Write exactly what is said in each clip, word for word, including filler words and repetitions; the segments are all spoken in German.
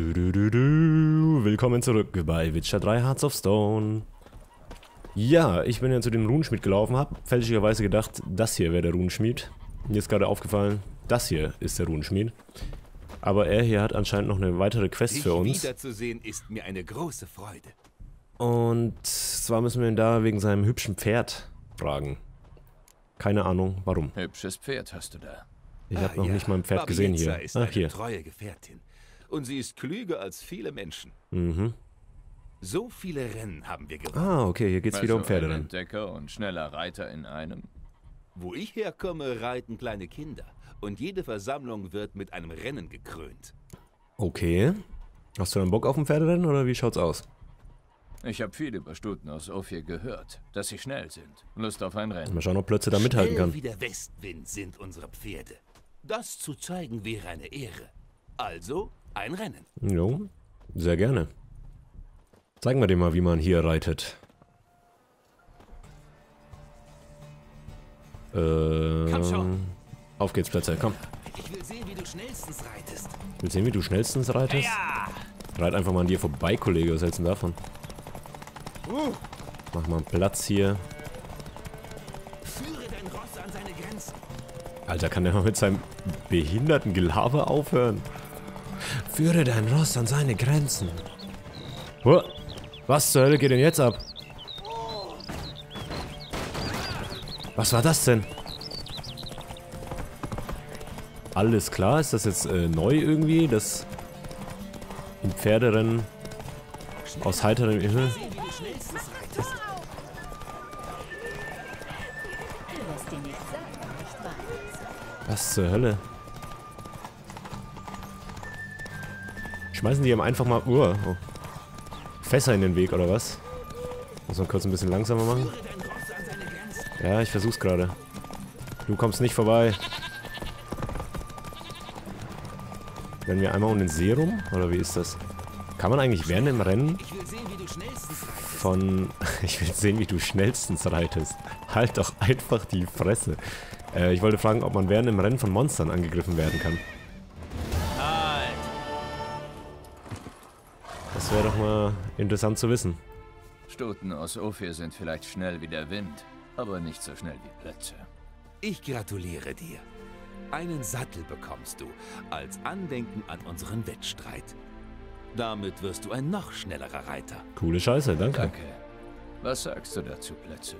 Du, du, du, du. Willkommen zurück bei Witcher drei Hearts of Stone. Ja, ich bin ja zu dem Runenschmied gelaufen, habe fälschlicherweise gedacht, das hier wäre der Runenschmied. Mir ist gerade aufgefallen, das hier ist der Runenschmied. Aber er hier hat anscheinend noch eine weitere Quest Dich für uns. Wiederzusehen ist mir eine große Freude. Und zwar müssen wir ihn da wegen seinem hübschen Pferd fragen. Keine Ahnung, warum. Hübsches Pferd hast du da. Ich habe ah, noch ja. nicht mal ein Pferd gesehen hier. Ist Ach, hier. Eine treue Gefährtin. Und sie ist klüger als viele Menschen. Mhm. So viele Rennen haben wir gewonnen. Ah, okay, hier geht's also wieder um Pferderennen. Entdecker und schneller Reiter in einem. Wo ich herkomme, reiten kleine Kinder. Und jede Versammlung wird mit einem Rennen gekrönt. Okay. Hast du dann Bock auf ein Pferderennen oder wie schaut's aus? Ich habe viel über Stuten aus Ophir gehört, dass sie schnell sind. Lust auf ein Rennen. Mal schauen, ob Plötze da mithalten kann. Schnell wie der Westwind sind unsere Pferde. Das zu zeigen wäre eine Ehre. Also ein Rennen. Jo, sehr gerne. Zeigen wir dir mal, wie man hier reitet. Äh, komm schon. Auf geht's, Plötze, komm. Ich will sehen, wie du schnellstens reitest. Ich will sehen, wie du schnellstens reitest? Ja. Reit einfach mal an dir vorbei, Kollege. Was hältst du denn davon? Uh. Mach mal einen Platz hier. Führe dein Ross an seine Grenzen. Alter, kann der mal mit seinem behinderten Gelaber aufhören? Führe dein Ross an seine Grenzen. Oh, was zur Hölle geht denn jetzt ab? Was war das denn? Alles klar, ist das jetzt äh, neu irgendwie? Das im Pferderennen aus heiterem Himmel. Was zur Hölle? Schmeißen die ihm einfach mal Uhr. Oh. Fässer in den Weg, oder was? Muss man kurz ein bisschen langsamer machen. Ja, ich versuch's gerade. Du kommst nicht vorbei. Rennen wir einmal um den See rum? Oder wie ist das? Kann man eigentlich während dem Rennen von... Ich will sehen, wie du schnellstens reitest. Halt doch einfach die Fresse. Äh, ich wollte fragen, ob man während dem Rennen von Monstern angegriffen werden kann. Das wäre doch mal interessant zu wissen. Stuten aus Ophir sind vielleicht schnell wie der Wind, aber nicht so schnell wie Plötze. Ich gratuliere dir. Einen Sattel bekommst du, als Andenken an unseren Wettstreit. Damit wirst du ein noch schnellerer Reiter. Coole Scheiße, danke. Danke. Was sagst du dazu, Plötze?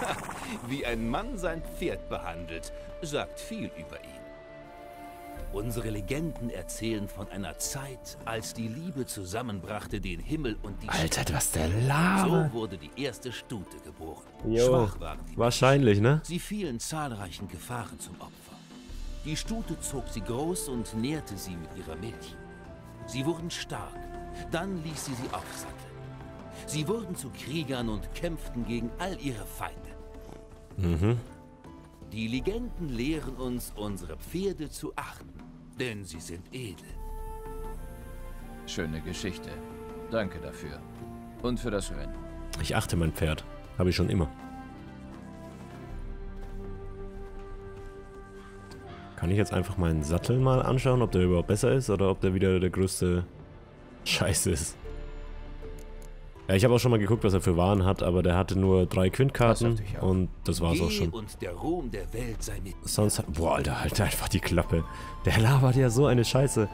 Ha, wie ein Mann sein Pferd behandelt, sagt viel über ihn. Unsere Legenden erzählen von einer Zeit, als die Liebe zusammenbrachte den Himmel und die... Alter, was der Lava! So wurde die erste Stute geboren. Jo, schwach waren die wahrscheinlich, Menschen. Ne? Sie fielen zahlreichen Gefahren zum Opfer. Die Stute zog sie groß und nährte sie mit ihrer Milch. Sie wurden stark, dann ließ sie sie aufsatteln. Sie wurden zu Kriegern und kämpften gegen all ihre Feinde. Mhm. Die Legenden lehren uns, unsere Pferde zu achten, denn sie sind edel. Schöne Geschichte. Danke dafür. Und für das Rennen. Ich achte mein Pferd. Habe ich schon immer. Kann ich jetzt einfach meinen Sattel mal anschauen, ob der überhaupt besser ist oder ob der wieder der größte Scheiß ist? Ja, ich habe auch schon mal geguckt, was er für Waren hat, aber der hatte nur drei Quintkarten und das war's auch schon. Und der Ruhm der Welt sei mit. Sonst hat, boah, Alter, halt einfach die Klappe. Der labert ja so eine Scheiße.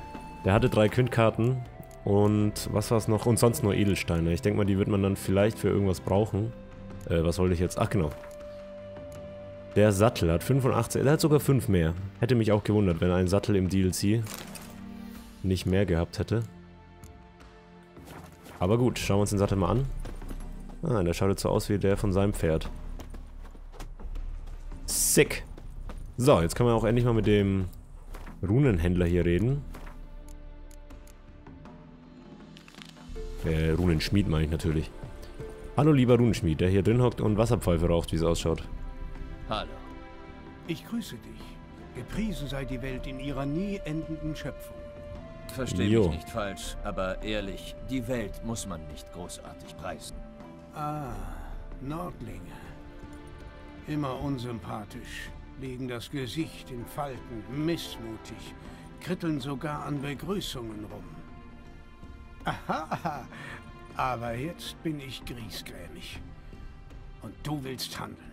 Der hatte drei Quintkarten und was war's noch? Und sonst nur Edelsteine. Ich denke mal, die wird man dann vielleicht für irgendwas brauchen. Äh, was wollte ich jetzt? Ach, genau. Der Sattel hat fünfundachtzig, der hat sogar fünf mehr. Hätte mich auch gewundert, wenn ein Sattel im D L C nicht mehr gehabt hätte. Aber gut, schauen wir uns den Sattel mal an. Ah, der schaut jetzt so aus wie der von seinem Pferd. Sick! So, jetzt können wir auch endlich mal mit dem Runenhändler hier reden. Äh, Runenschmied meine ich natürlich. Hallo lieber Runenschmied, der hier drin hockt und Wasserpfeife raucht, wie es ausschaut. Hallo. Ich grüße dich. Gepriesen sei die Welt in ihrer nie endenden Schöpfung. Verstehe mich nicht falsch, aber ehrlich, die Welt muss man nicht großartig preisen. Ah, Nordlinge. Immer unsympathisch, legen das Gesicht in Falten, missmutig, kritteln sogar an Begrüßungen rum. Aha, aber jetzt bin ich griesgrämig. Und du willst handeln.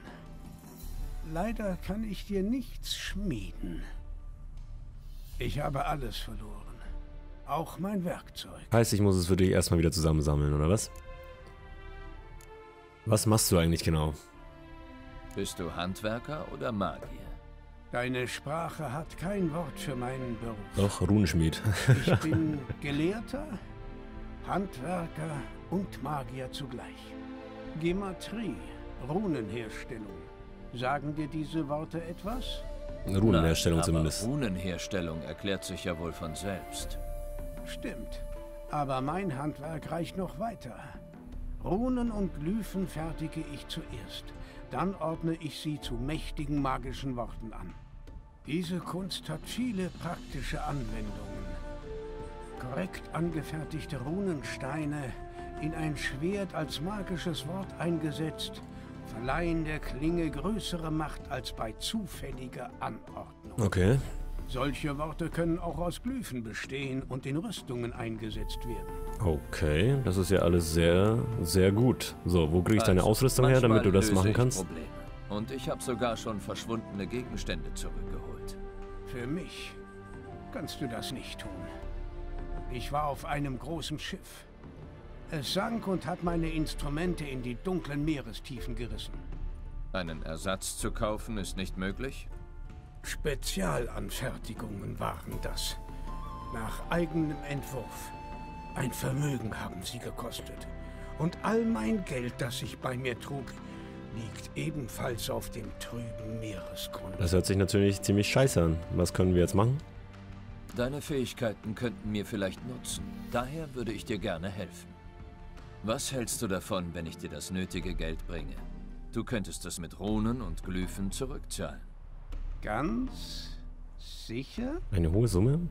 Leider kann ich dir nichts schmieden. Ich habe alles verloren. Auch mein Werkzeug. Heißt, ich muss es für dich erstmal wieder zusammensammeln, oder was? Was machst du eigentlich genau? Bist du Handwerker oder Magier? Deine Sprache hat kein Wort für meinen Beruf. Doch, Runenschmied. Ich bin Gelehrter, Handwerker und Magier zugleich. Gematrie, Runenherstellung. Sagen dir diese Worte etwas? Runenherstellung. Nein, zumindest. Runenherstellung erklärt sich ja wohl von selbst. Stimmt. Aber mein Handwerk reicht noch weiter. Runen und Glyphen fertige ich zuerst. Dann ordne ich sie zu mächtigen magischen Worten an. Diese Kunst hat viele praktische Anwendungen. Korrekt angefertigte Runensteine, in ein Schwert als magisches Wort eingesetzt, verleihen der Klinge größere Macht als bei zufälliger Anordnung. Okay. Solche Worte können auch aus Glyphen bestehen und in Rüstungen eingesetzt werden. Okay, das ist ja alles sehr, sehr gut. So, wo kriege ich also deine Ausrüstung her, damit du das machen kannst? Probleme. Und ich habe sogar schon verschwundene Gegenstände zurückgeholt. Für mich kannst du das nicht tun. Ich war auf einem großen Schiff. Es sank und hat meine Instrumente in die dunklen Meerestiefen gerissen. Einen Ersatz zu kaufen ist nicht möglich? Spezialanfertigungen waren das. Nach eigenem Entwurf. Ein Vermögen haben sie gekostet. Und all mein Geld, das ich bei mir trug, liegt ebenfalls auf dem trüben Meeresgrund. Das hört sich natürlich ziemlich scheiße an. Was können wir jetzt machen? Deine Fähigkeiten könnten mir vielleicht nutzen. Daher würde ich dir gerne helfen. Was hältst du davon, wenn ich dir das nötige Geld bringe? Du könntest es mit Runen und Glyphen zurückzahlen. Ganz sicher? Eine hohe Summe?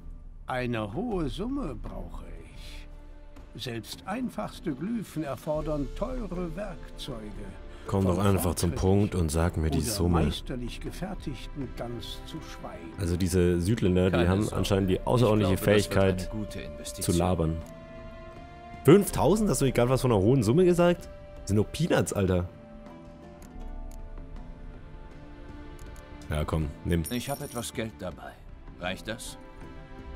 Eine hohe Summe brauche ich. Selbst einfachste Glyphen erfordern teure Werkzeuge. Komm doch einfach zum Punkt und sag mir die Summe. Meisterlich gefertigten ganz zu schweigen. Also diese Südländer, die haben anscheinend die außerordentliche Fähigkeit zu labern. fünftausend? Hast du nicht gerade was von einer hohen Summe gesagt? Das sind doch Peanuts, Alter. Ja, komm, nimm. Ich habe etwas Geld dabei. Reicht das?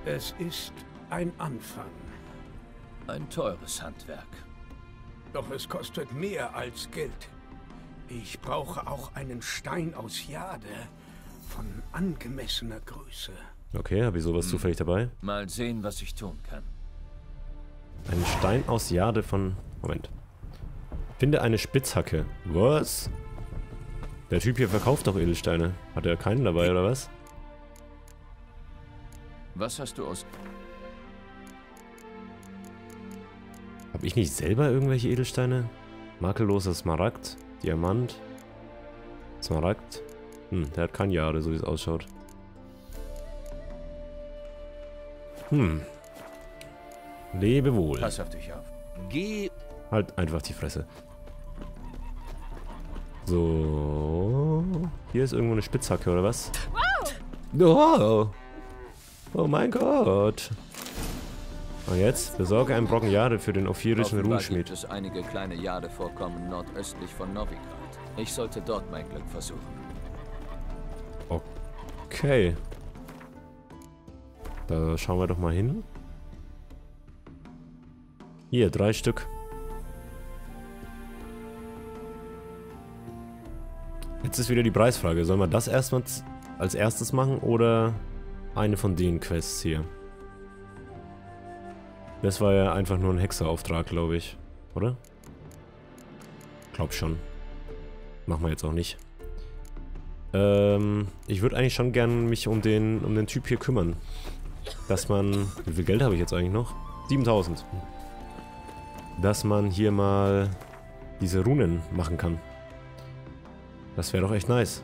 Es ist ein Anfang. Ein teures Handwerk. Doch es kostet mehr als Geld. Ich brauche auch einen Stein aus Jade von angemessener Größe. Okay, habe ich sowas hm. zufällig dabei? Mal sehen, was ich tun kann. Ein Stein aus Jade von... Moment. Finde eine Spitzhacke. Was? Der Typ hier verkauft doch Edelsteine. Hat er keinen dabei, oder was? Was hast du aus... Hab ich nicht selber irgendwelche Edelsteine? Makelloser Smaragd, Diamant, Smaragd. Hm, der hat kein Jade, so wie es ausschaut. Hm. Lebe wohl. Pass auf dich auf. Geh... Halt einfach die Fresse. So, hier ist irgendwo eine Spitzhacke, oder was? Oh, oh mein Gott. Und jetzt besorge einen Brocken Jade für den ophirischen Runenschmied. Es gibt einige kleine Jadevorkommen nordöstlich von Novigrad. Ich sollte dort mein Glück versuchen. Okay. Da schauen wir doch mal hin. Hier, drei Stück. Jetzt ist wieder die Preisfrage. Sollen wir das erstmal als erstes machen oder eine von den Quests hier? Das war ja einfach nur ein Hexerauftrag, glaube ich. Oder? Glaub schon. Machen wir jetzt auch nicht. Ähm, ich würde eigentlich schon gerne mich um den, um den Typ hier kümmern. Dass man... Wie viel Geld habe ich jetzt eigentlich noch? siebentausend. Dass man hier mal diese Runen machen kann. Das wäre doch echt nice.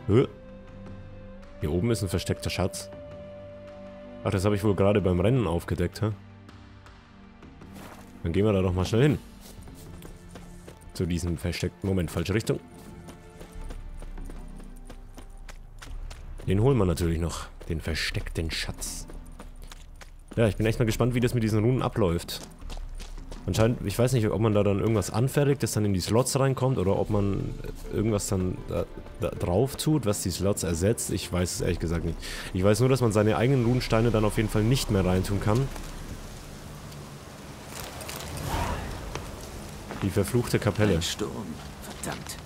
Hier oben ist ein versteckter Schatz. Ach, das habe ich wohl gerade beim Rennen aufgedeckt, hä? Dann gehen wir da doch mal schnell hin. Zu diesem versteckten... Moment, falsche Richtung. Den holen wir natürlich noch. Den versteckten Schatz. Ja, ich bin echt mal gespannt, wie das mit diesen Runen abläuft. Anscheinend, ich weiß nicht, ob man da dann irgendwas anfertigt, das dann in die Slots reinkommt, oder ob man irgendwas dann da, da drauf tut, was die Slots ersetzt. Ich weiß es ehrlich gesagt nicht. Ich weiß nur, dass man seine eigenen Runensteine dann auf jeden Fall nicht mehr reintun kann. Die verfluchte Kapelle. Ein Sturm, verdammt.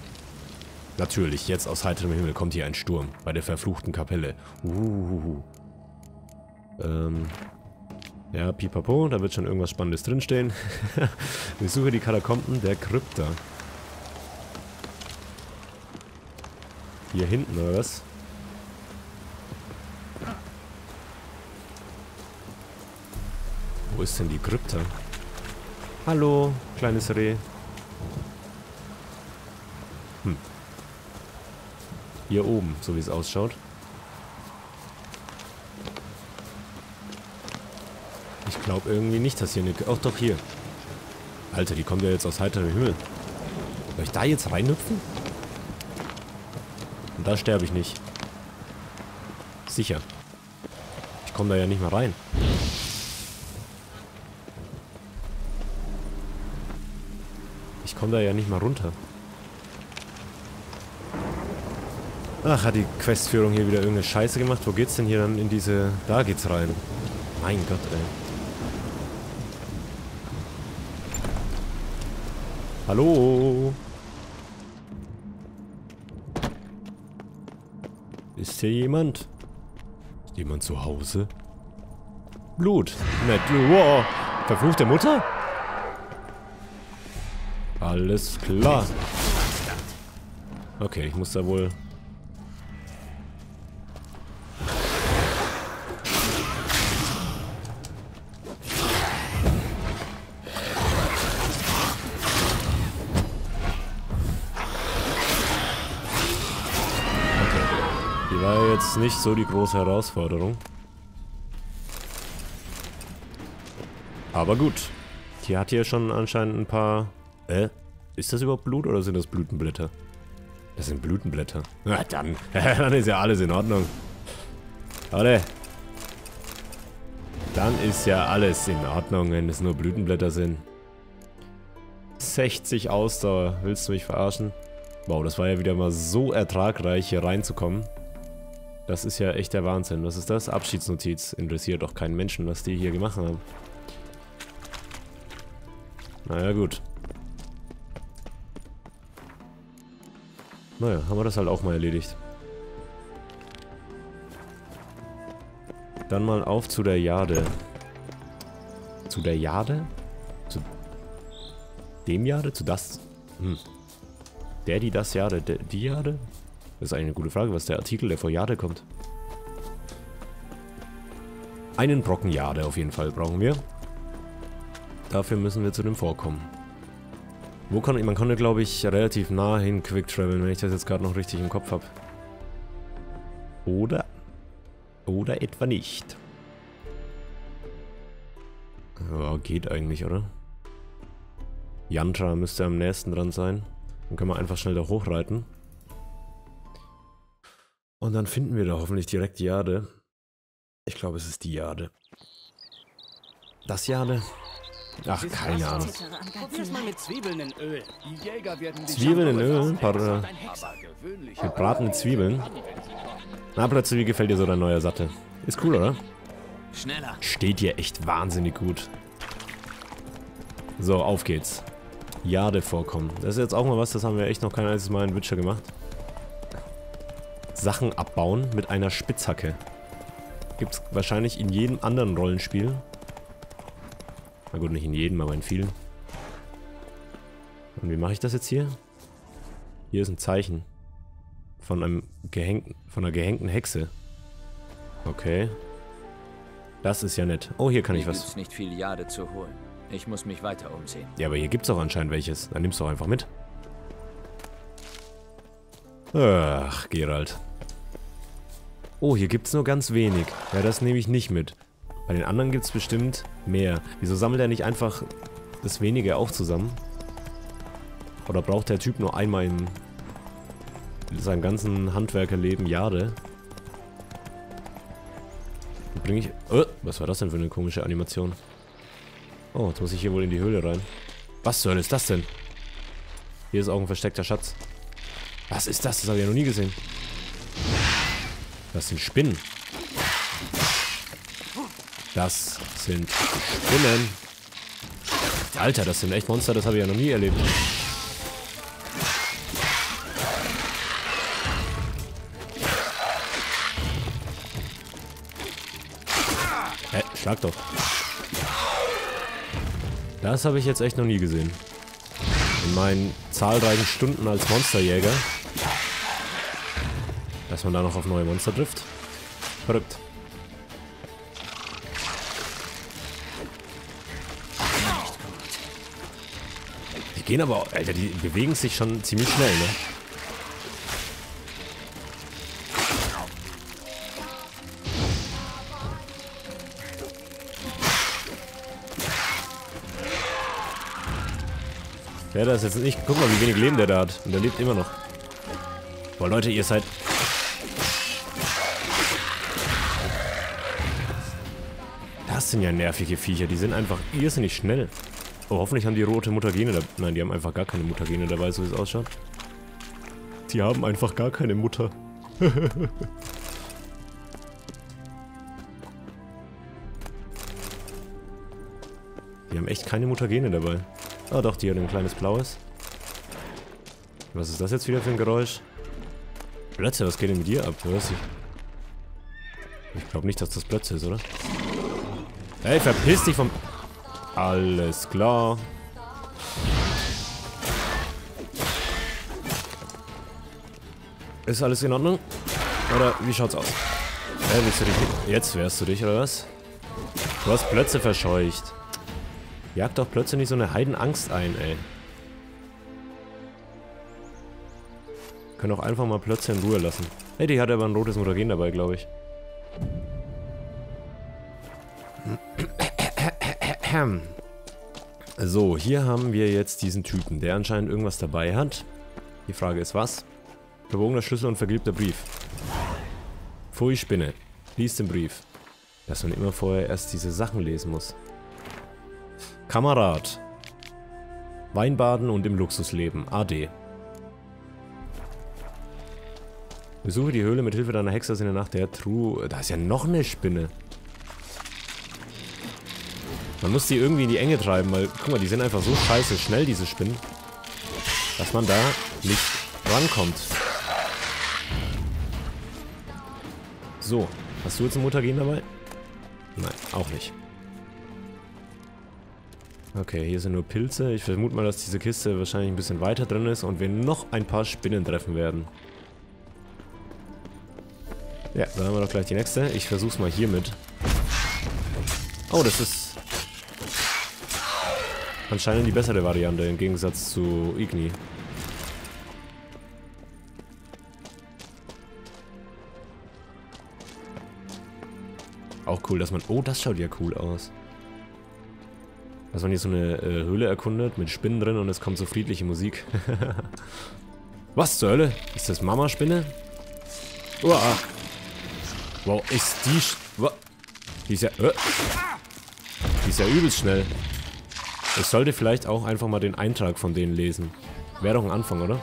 Natürlich, jetzt aus heiterem Himmel kommt hier ein Sturm. Bei der verfluchten Kapelle. Uhuhu. Ähm... Ja, pipapo, da wird schon irgendwas Spannendes drinstehen. Ich suche die Katakomben der Krypta. Hier hinten, oder was? Wo ist denn die Krypta? Hallo, kleines Reh. Hm. Hier oben, so wie es ausschaut. Ich glaube irgendwie nicht, dass hier eine... Ach doch, hier. Alter, die kommt ja jetzt aus heiterem Himmel. Soll ich da jetzt reinhüpfen? Und da sterbe ich nicht. Sicher. Ich komme da ja nicht mehr rein. Ich komme da ja nicht mal runter. Ach, hat die Questführung hier wieder irgendeine Scheiße gemacht. Wo geht's denn hier dann in diese... Da geht's rein. Mein Gott, ey. Hallo? Ist hier jemand? Ist jemand zu Hause? Blut! Nett. Wow. Verfluchte Mutter? Alles klar. Okay, ich muss da wohl... Jetzt nicht so die große Herausforderung. Aber gut. Hier hat hier schon anscheinend ein paar... Äh? Ist das überhaupt Blut oder sind das Blütenblätter? Das sind Blütenblätter. Na dann. Dann ist ja alles in Ordnung. Leute. Dann ist ja alles in Ordnung, wenn es nur Blütenblätter sind. sechzig Ausdauer. Willst du mich verarschen? Wow, das war ja wieder mal so ertragreich, hier reinzukommen. Das ist ja echt der Wahnsinn. Was ist das? Abschiedsnotiz. Interessiert doch keinen Menschen, was die hier gemacht haben. Naja, gut. Naja, haben wir das halt auch mal erledigt. Dann mal auf zu der Jade. Zu der Jade? Zu dem Jade? Zu das? Hm. Der, die, das Jade. Der, die Jade? Das ist eigentlich eine gute Frage, was der Artikel, der vor Jade kommt. Einen Brocken Jade auf jeden Fall brauchen wir. Dafür müssen wir zu dem Vorkommen. Wo kann ich, man konnte, glaube ich, relativ nah hin Quick Traveln, wenn ich das jetzt gerade noch richtig im Kopf habe. Oder? Oder etwa nicht. Ja, geht eigentlich, oder? Yantra müsste am nächsten dran sein. Dann können wir einfach schnell da hochreiten. Und dann finden wir da hoffentlich direkt die Jade. Ich glaube, es ist die Jade. Das Jade? Ach, keine Ahnung. Probier's mal mit Zwiebeln in Öl. Die Jäger werden Zwiebeln in Öl? Ein paar gebratene Zwiebeln. Na, plötzlich, wie gefällt dir so dein neuer Sattel? Ist cool, oder? Schneller. Steht dir echt wahnsinnig gut. So, auf geht's. Jade vorkommen. Das ist jetzt auch mal was, das haben wir echt noch kein einziges Mal in Witcher gemacht. Sachen abbauen mit einer Spitzhacke. Gibt's wahrscheinlich in jedem anderen Rollenspiel. Na gut, nicht in jedem, aber in vielen. Und wie mache ich das jetzt hier? Hier ist ein Zeichen. Von einem gehängten, von einer gehängten Hexe. Okay. Das ist ja nett. Oh, hier kann ich was. Hier gibt's nicht viel Jade zu holen. Ich muss mich weiter umsehen. Ja, aber hier gibt's auch anscheinend welches. Dann nimmst du auch einfach mit. Ach, Geralt. Oh, hier gibt's nur ganz wenig. Ja, das nehme ich nicht mit. Bei den anderen gibt's bestimmt mehr. Wieso sammelt er nicht einfach das Wenige auch zusammen? Oder braucht der Typ nur einmal in seinem ganzen Handwerkerleben Jade? springe ich... Oh, was war das denn für eine komische Animation? Oh, jetzt muss ich hier wohl in die Höhle rein. Was zur Hölle ist das denn? Hier ist auch ein versteckter Schatz. Was ist das? Das habe ich ja noch nie gesehen. Das sind Spinnen. Das sind Spinnen. Alter, das sind echt Monster, das habe ich ja noch nie erlebt. Hä, schlag doch. Das habe ich jetzt echt noch nie gesehen. In meinen zahlreichen Stunden als Monsterjäger. Dass man da noch auf neue Monster trifft. Verrückt. Die gehen aber, Alter, die bewegen sich schon ziemlich schnell, ne? Ja, das ist jetzt nicht... Guck mal, wie wenig Leben der da hat. Und der lebt immer noch. Boah, Leute, ihr seid... Das sind ja nervige Viecher. Die sind einfach irrsinnig schnell. Oh, hoffentlich haben die rote Mutagene dabei. Nein, die haben einfach gar keine Mutagene dabei, so wie es ausschaut. Die haben einfach gar keine Mutter. Die haben echt keine Mutagene dabei. Ah, oh, doch, die hat ein kleines blaues. Was ist das jetzt wieder für ein Geräusch? Plötze, was geht denn mit dir ab? Hörst du? Ich glaube nicht, dass das Plötze ist, oder? Ey, verpiss dich vom... Alles klar. Ist alles in Ordnung? Oder wie schaut's aus? Ey, willst du dich... Jetzt wehrst du dich, oder was? Du hast Plötze verscheucht. Jagt doch plötzlich nicht so eine Heidenangst ein, ey. Können auch einfach mal Plötze in Ruhe lassen. Ey, die hat aber ein rotes Mutagen dabei, glaube ich. So, hier haben wir jetzt diesen Typen, der anscheinend irgendwas dabei hat. Die Frage ist, was? Verbogener Schlüssel und vergilbter Brief. Pfui, Spinne. Lies den Brief. Dass man immer vorher erst diese Sachen lesen muss. Kamerad. Weinbaden und im Luxusleben. A D. Besuche die Höhle mit Hilfe deiner Hexers in der Nacht der Truhe. Da ist ja noch eine Spinne. Man muss die irgendwie in die Enge treiben, weil, guck mal, die sind einfach so scheiße schnell, diese Spinnen, dass man da nicht rankommt. So. Hast du jetzt ein Mutagen dabei? Nein, auch nicht. Okay, hier sind nur Pilze. Ich vermute mal, dass diese Kiste wahrscheinlich ein bisschen weiter drin ist und wir noch ein paar Spinnen treffen werden. Ja, dann haben wir doch gleich die nächste. Ich versuch's mal hiermit. Oh, das ist anscheinend die bessere Variante im Gegensatz zu Igni. Auch cool, dass man... Oh, das schaut ja cool aus. Dass man hier so eine äh, Höhle erkundet mit Spinnen drin und es kommt so friedliche Musik. Was zur Hölle? Ist das Mama-Spinne? Uah. Wow, ist die... Sch Uah. Die ist ja... Uh. Die ist ja übelst schnell. Ich sollte vielleicht auch einfach mal den Eintrag von denen lesen. Wäre doch ein Anfang, oder?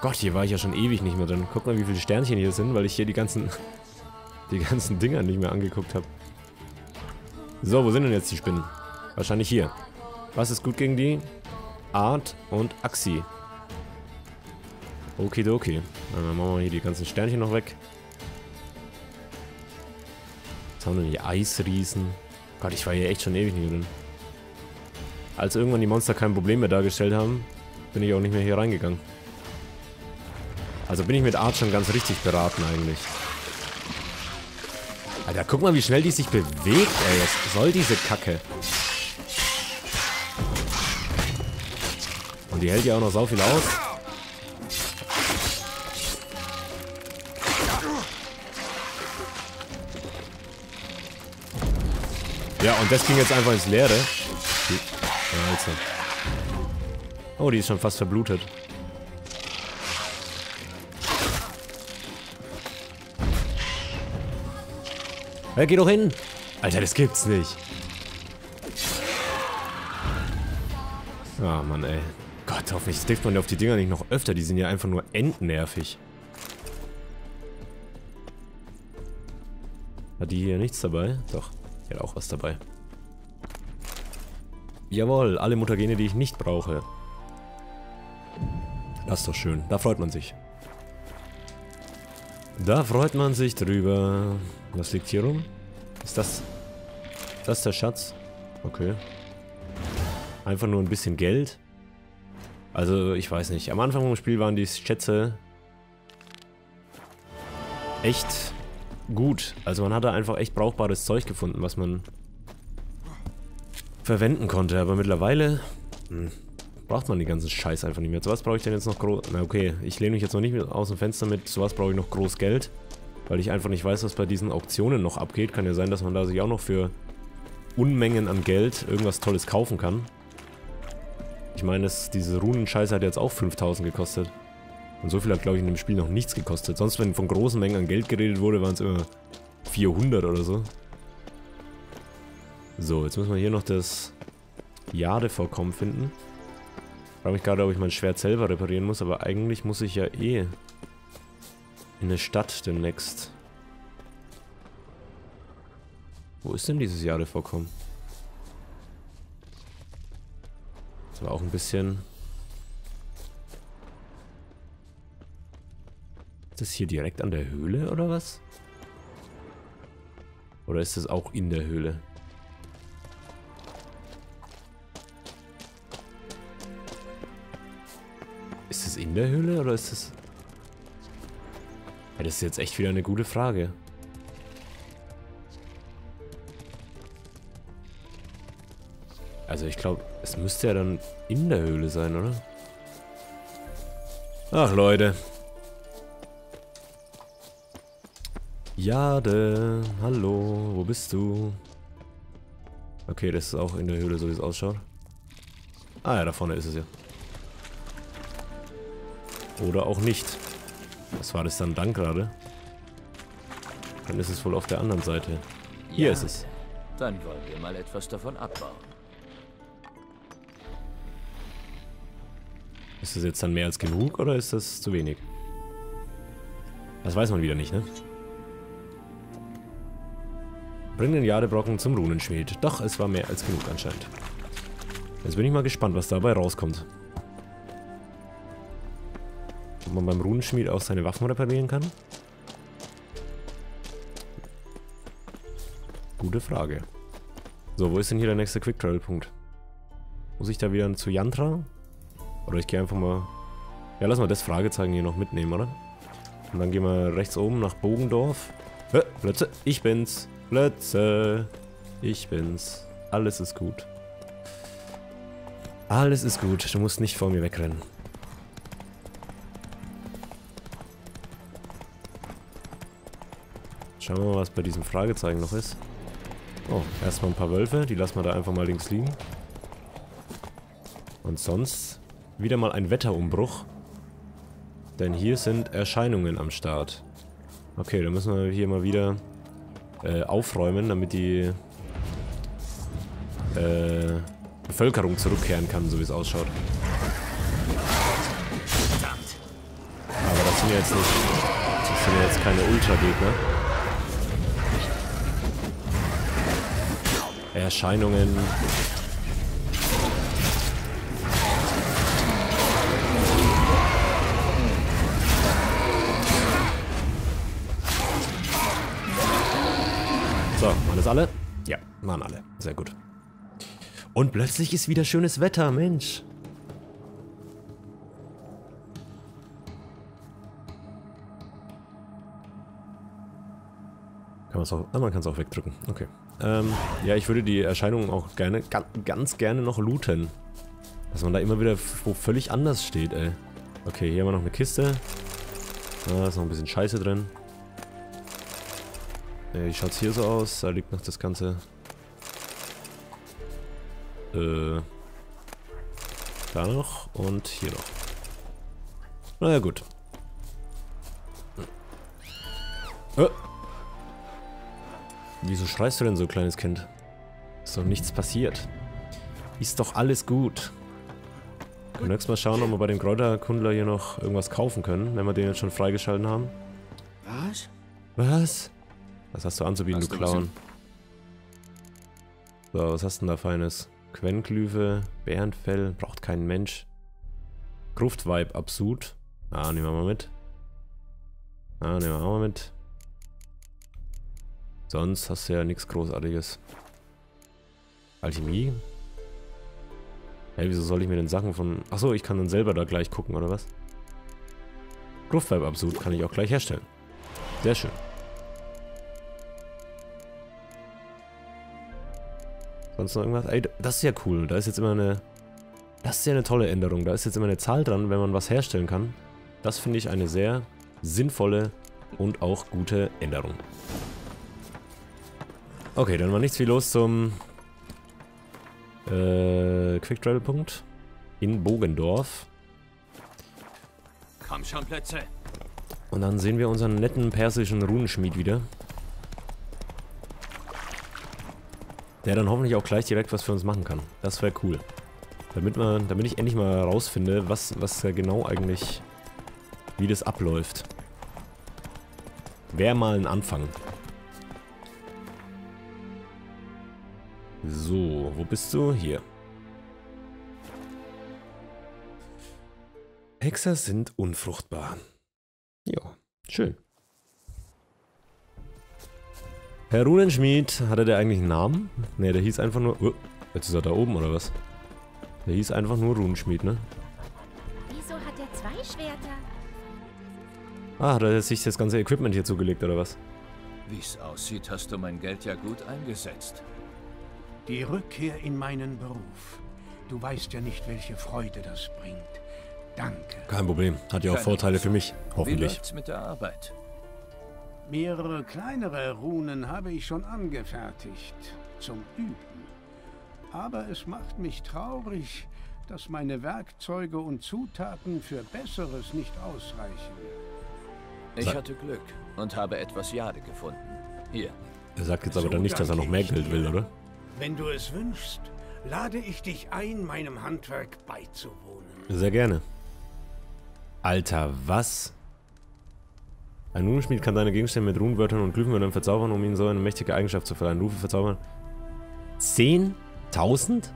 Gott, hier war ich ja schon ewig nicht mehr drin. Guck mal, wie viele Sternchen hier sind, weil ich hier die ganzen... die ganzen Dinger nicht mehr angeguckt habe. So, wo sind denn jetzt die Spinnen? Wahrscheinlich hier. Was ist gut gegen die? Art und Axi. Okidoki. Dann machen wir hier die ganzen Sternchen noch weg. Jetzt haben wir die Eisriesen. Gott, ich war hier echt schon ewig nicht drin. Als irgendwann die Monster kein Problem mehr dargestellt haben, bin ich auch nicht mehr hier reingegangen. Also bin ich mit Art schon ganz richtig beraten eigentlich. Alter, guck mal, wie schnell die sich bewegt, ey. Was soll diese Kacke? Und die hält ja auch noch so viel aus. Ja, und das ging jetzt einfach ins Leere. Oh, die ist schon fast verblutet. Ja, geh doch hin. Alter, das gibt's nicht. Ah, Mann, ey. Gott, hoffentlich stickt man auf die Dinger nicht noch öfter. Die sind ja einfach nur endnervig. Hat die hier nichts dabei? Doch, die hat auch was dabei. Jawohl, alle Mutagene, die ich nicht brauche. Das ist doch schön. Da freut man sich. Da freut man sich drüber. Was liegt hier rum? Ist das... Ist das der Schatz? Okay. Einfach nur ein bisschen Geld. Also, ich weiß nicht. Am Anfang vom Spiel waren die Schätze echt gut. Also man hatte einfach echt brauchbares Zeug gefunden, was man verwenden konnte. Aber mittlerweile... Mh. Braucht man den ganzen Scheiß einfach nicht mehr. Zu was brauche ich denn jetzt noch groß... Na okay, ich lehne mich jetzt noch nicht aus dem Fenster mit, zu was brauche ich noch groß Geld. Weil ich einfach nicht weiß, was bei diesen Auktionen noch abgeht. Kann ja sein, dass man da sich auch noch für Unmengen an Geld irgendwas Tolles kaufen kann. Ich meine, das, diese Runenscheiße hat jetzt auch fünftausend gekostet. Und so viel hat, glaube ich, in dem Spiel noch nichts gekostet. Sonst, wenn von großen Mengen an Geld geredet wurde, waren es immer vierhundert oder so. So, jetzt müssen wir hier noch das Jadevorkommen finden. Ich frage mich gerade, ob ich mein Schwert selber reparieren muss, aber eigentlich muss ich ja eh in eine Stadt demnächst. Wo ist denn dieses Jadevorkommen? Das war auch ein bisschen... Ist das hier direkt an der Höhle oder was? Oder ist das auch in der Höhle? Ist es in der Höhle oder ist es... Ja, das ist jetzt echt wieder eine gute Frage. Also ich glaube, es müsste ja dann in der Höhle sein, oder? Ach Leute. Jade, hallo, wo bist du? Okay, das ist auch in der Höhle, so wie es ausschaut. Ah ja, da vorne ist es ja. Oder auch nicht. Was war das dann dann gerade? Dann ist es wohl auf der anderen Seite. Hier ja, ist es. Dann wollen wir mal etwas davon abbauen. Ist das jetzt dann mehr als genug oder ist das zu wenig? Das weiß man wieder nicht, ne? Bring den Jadebrocken zum Runenschmied. Doch, es war mehr als genug anscheinend. Jetzt bin ich mal gespannt, was dabei rauskommt. Ob man beim Runenschmied auch seine Waffen reparieren kann? Gute Frage. So, wo ist denn hier der nächste Quick-Travel-Punkt? Muss ich da wieder zu Yantra? Oder ich gehe einfach mal... Ja, lass mal das Fragezeichen hier noch mitnehmen, oder? Und dann gehen wir rechts oben nach Bogendorf. Hä? Plötze! Ich bin's! Plötze! Ich bin's. Alles ist gut. Alles ist gut. Du musst nicht vor mir wegrennen. Schauen wir mal, was bei diesem Fragezeichen noch ist. Oh, erstmal ein paar Wölfe. Die lassen wir da einfach mal links liegen. Und sonst wieder mal ein Wetterumbruch. Denn hier sind Erscheinungen am Start. Okay, dann müssen wir hier mal wieder äh, aufräumen, damit die äh, Bevölkerung zurückkehren kann, so wie es ausschaut. Aber das sind ja jetzt nicht... Das sind ja jetzt keine Ultra-Gegner. Erscheinungen. So, waren das alle? Ja, waren alle. Sehr gut. Und plötzlich ist wieder schönes Wetter, Mensch. Kann man's auch, ah, man kann es auch wegdrücken. Okay. Ähm, ja, ich würde die Erscheinungen auch gerne, ga, ganz gerne noch looten. Dass man da immer wieder wo völlig anders steht, ey. Okay, hier haben wir noch eine Kiste. Da ist noch ein bisschen Scheiße drin. Wie schaut's hier so aus? Da liegt noch das Ganze. Äh. Da noch und hier noch. Naja, gut. Äh. Wieso schreist du denn so, kleines Kind? Ist doch nichts passiert. Ist doch alles gut. Und nächstes Mal schauen, ob wir bei dem Kräuterkundler hier noch irgendwas kaufen können, wenn wir den jetzt schon freigeschalten haben. Was? Was? Was hast du anzubieten, hast du Clown? So, was hast du denn da Feines? Quenklüfe, Bärenfell, braucht kein Mensch. Gruftweib, absurd. Ah, nehmen wir mal mit. Ah, nehmen wir auch mal mit. Sonst hast du ja nichts Großartiges. Alchemie? Hey, wieso soll ich mir denn Sachen von... Achso, ich kann dann selber da gleich gucken, oder was? Gruftweib, absurd, kann ich auch gleich herstellen. Sehr schön. Sonst noch irgendwas? Ey, das ist ja cool. Da ist jetzt immer eine... Das ist ja eine tolle Änderung. Da ist jetzt immer eine Zahl dran, wenn man was herstellen kann. Das finde ich eine sehr sinnvolle und auch gute Änderung. Okay, dann war nichts viel los zum äh, Quick-Travel-Punkt in Bogendorf. Komm schon, Plätze. Und dann sehen wir unseren netten persischen Runenschmied wieder. Der dann hoffentlich auch gleich direkt was für uns machen kann. Das wäre cool. Damit man, damit ich endlich mal rausfinde, was, was genau eigentlich, wie das abläuft. Wäre mal ein Anfang. So, wo bist du? Hier. Hexer sind unfruchtbar. Ja, schön. Herr Runenschmied, hatte der eigentlich einen Namen? Ne, der hieß einfach nur... Oh, jetzt ist er da oben, oder was? Der hieß einfach nur Runenschmied, ne? Wieso hat er zwei Schwerter? Ah, hat er sich das ganze Equipment hier zugelegt, oder was? Wie es aussieht, hast du mein Geld ja gut eingesetzt. Die Rückkehr in meinen Beruf. Du weißt ja nicht, welche Freude das bringt. Danke. Kein Problem. Hat ja auch Vorteile für mich, hoffentlich. Wie läuft's mit der Arbeit? Mehrere kleinere Runen habe ich schon angefertigt, zum Üben. Aber es macht mich traurig, dass meine Werkzeuge und Zutaten für Besseres nicht ausreichen. Ich hatte Glück und habe etwas Jade gefunden. Hier. Er sagt jetzt aber dann nicht, dass er noch mehr Geld will, oder? Wenn du es wünschst, lade ich dich ein, meinem Handwerk beizuwohnen. Sehr gerne. Alter, was? Ein Runenschmied kann seine Gegenstände mit Runenwörtern und Glyphenwörtern verzaubern, um ihnen so eine mächtige Eigenschaft zu verleihen. Rufe verzaubern. zehntausend?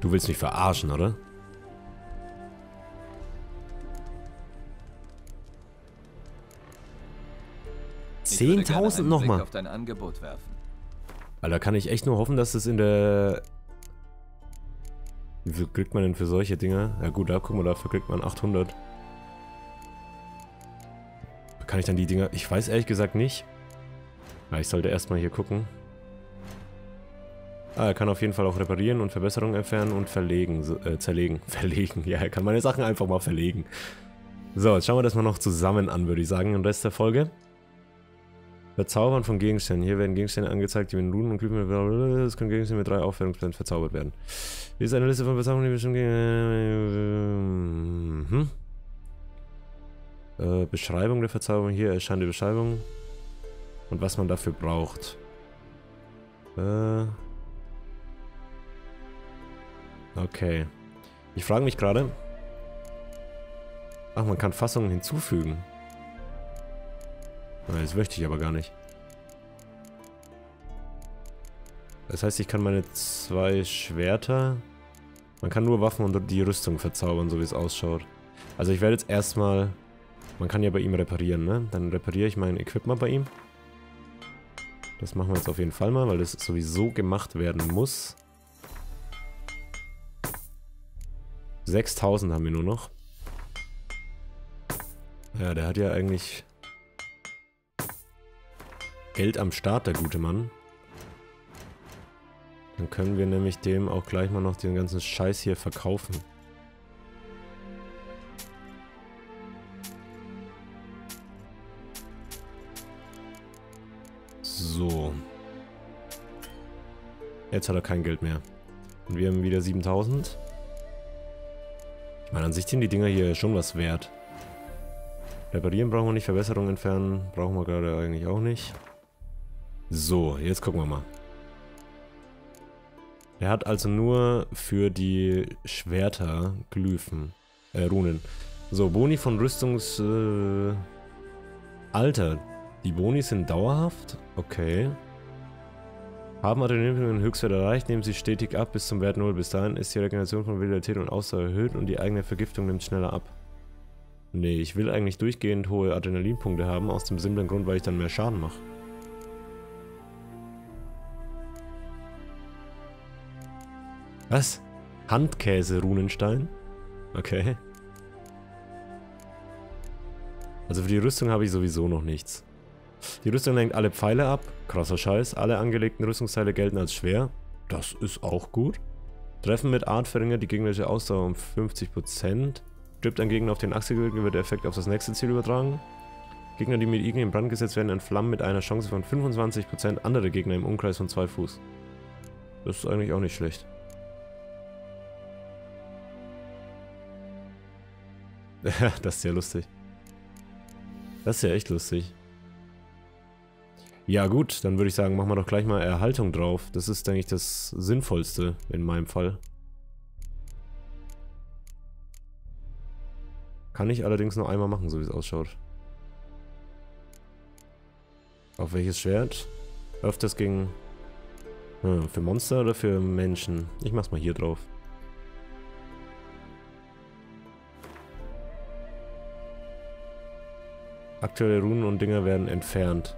Du willst mich verarschen, oder? zehntausend nochmal. Alter, kann ich echt nur hoffen, dass es in der... Wie viel kriegt man denn für solche Dinger? Ja gut, da guck mal, dafür kriegt man achthundert. Kann ich dann die Dinger... Ich weiß ehrlich gesagt nicht. Na, ich sollte erstmal hier gucken. Ah, er kann auf jeden Fall auch reparieren und Verbesserungen entfernen und verlegen. Äh, zerlegen. Verlegen. Ja, er kann meine Sachen einfach mal verlegen. So, jetzt schauen wir das mal noch zusammen an, würde ich sagen, im Rest der Folge. Verzaubern von Gegenständen. Hier werden Gegenstände angezeigt, die mit Runen und Glühbirnen... Blablabla. Das können Gegenstände mit drei Aufwertungsplänen verzaubert werden. Hier ist eine Liste von Verzauberungen, die bestimmt gegen... Hm? Beschreibung der Verzauberung. Hier erscheint die Beschreibung. Und was man dafür braucht. Äh okay. Ich frage mich gerade. Ach, man kann Fassungen hinzufügen. Nein, das möchte ich aber gar nicht. Das heißt, ich kann meine zwei Schwerter... Man kann nur Waffen und die Rüstung verzaubern, so wie es ausschaut. Also ich werde jetzt erstmal... Man kann ja bei ihm reparieren, ne? Dann repariere ich mein Equipment bei ihm. Das machen wir jetzt auf jeden Fall mal, weil das sowieso gemacht werden muss. sechstausend haben wir nur noch. Ja, der hat ja eigentlich Geld am Start, der gute Mann. Dann können wir nämlich dem auch gleich mal noch den ganzen Scheiß hier verkaufen. So. Jetzt hat er kein Geld mehr. Und wir haben wieder siebentausend. Ich meine, an sich sind die Dinger hier schon was wert. Reparieren brauchen wir nicht, Verbesserung entfernen brauchen wir gerade eigentlich auch nicht. So, jetzt gucken wir mal. Er hat also nur für die Schwerter Glyphen, äh, Runen. So, Boni von Rüstungs... Äh, Alter, die Boni sind dauerhaft? Okay. Haben Adrenalin einen Höchstwert erreicht, nehmen sie stetig ab bis zum Wert null. Bis dahin ist die Regeneration von Vitalität und Ausdauer erhöht und die eigene Vergiftung nimmt schneller ab. Nee, ich will eigentlich durchgehend hohe Adrenalinpunkte haben, aus dem simplen Grund, weil ich dann mehr Schaden mache. Was? Handkäse-Runenstein? Okay. Also für die Rüstung habe ich sowieso noch nichts. Die Rüstung lenkt alle Pfeile ab. Krasser Scheiß. Alle angelegten Rüstungsteile gelten als schwer. Das ist auch gut. Treffen mit Art verringert die gegnerische Ausdauer um fünfzig Prozent. Stirbt ein Gegner auf den Achselgürtel, wird der Effekt auf das nächste Ziel übertragen. Gegner, die mit Igeln in Brand gesetzt werden, entflammen mit einer Chance von fünfundzwanzig Prozent andere Gegner im Umkreis von zwei Fuß. Das ist eigentlich auch nicht schlecht. Das ist ja lustig. Das ist ja echt lustig. Ja gut, dann würde ich sagen, machen wir doch gleich mal Erhaltung drauf. Das ist, denke ich, das Sinnvollste in meinem Fall. Kann ich allerdings noch einmal machen, so wie es ausschaut. Auf welches Schwert? Öfters gegen... Hm, für Monster oder für Menschen? Ich mach's mal hier drauf. Aktuelle Runen und Dinger werden entfernt.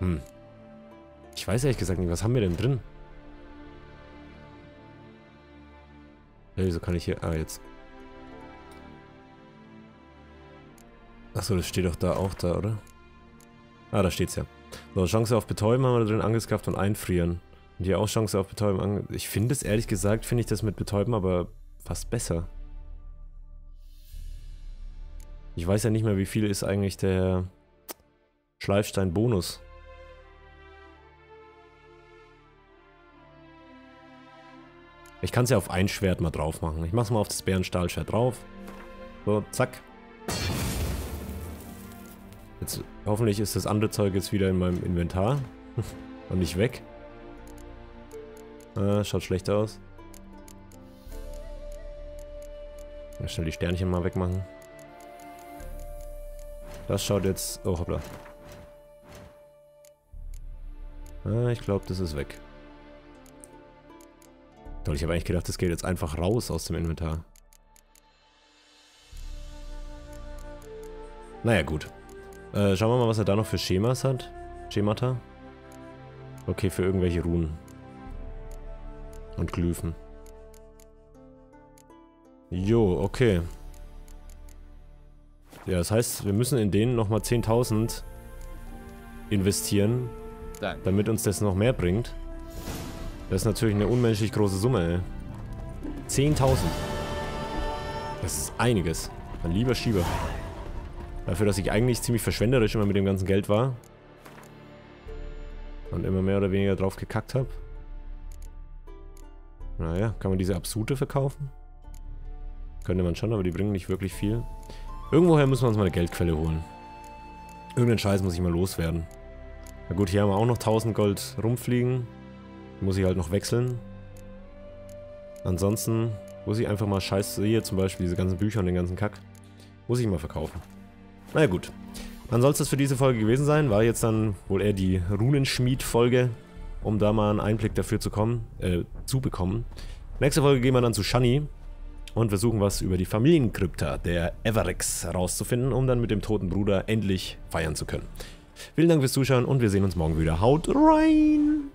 Hm. Ich weiß ehrlich gesagt nicht, was haben wir denn drin? Hey, wieso kann ich hier... Ah, jetzt. Achso, das steht doch da auch da, oder? Ah, da steht's ja. So, Chance auf Betäuben haben wir da drin, Angriffskraft und Einfrieren. Und hier auch Chance auf Betäuben. Ich finde es ehrlich gesagt, finde ich das mit Betäuben aber fast besser. Ich weiß ja nicht mehr, wie viel ist eigentlich der Schleifstein-Bonus. Ich kann es ja auf ein Schwert mal drauf machen. Ich mach's mal auf das Bärenstahlschwert drauf. So, zack. Jetzt, hoffentlich ist das andere Zeug jetzt wieder in meinem Inventar. Und nicht weg. Ah, schaut schlecht aus. Schnell die Sternchen mal wegmachen. Das schaut jetzt... Oh, hoppla. Ah, ich glaube, das ist weg. Doch, ich habe eigentlich gedacht, das geht jetzt einfach raus aus dem Inventar. Naja, gut. Äh, schauen wir mal, was er da noch für Schemas hat. Schemata. Okay, für irgendwelche Runen. Und Glyphen. Jo, okay. Ja, das heißt, wir müssen in denen nochmal zehntausend investieren, damit uns das noch mehr bringt. Das ist natürlich eine unmenschlich große Summe, ey. zehntausend. Das ist einiges. Mein lieber Schieber. Dafür, dass ich eigentlich ziemlich verschwenderisch immer mit dem ganzen Geld war. Und immer mehr oder weniger drauf gekackt habe. Naja, kann man diese Absute verkaufen? Könnte man schon, aber die bringen nicht wirklich viel. Irgendwoher müssen wir uns mal eine Geldquelle holen. Irgendeinen Scheiß muss ich mal loswerden. Na gut, hier haben wir auch noch tausend Gold rumfliegen. Muss ich halt noch wechseln. Ansonsten muss ich einfach mal Scheiß, hier zum Beispiel diese ganzen Bücher und den ganzen Kack, muss ich mal verkaufen. Na gut. Dann soll es das für diese Folge gewesen sein. War jetzt dann wohl eher die Runenschmied-Folge, um da mal einen Einblick dafür zu, kommen, äh, zu bekommen. Nächste Folge gehen wir dann zu Shani. Und versuchen was über die Familienkrypta der Evereks herauszufinden, um dann mit dem toten Bruder endlich feiern zu können. Vielen Dank fürs Zuschauen und wir sehen uns morgen wieder. Haut rein!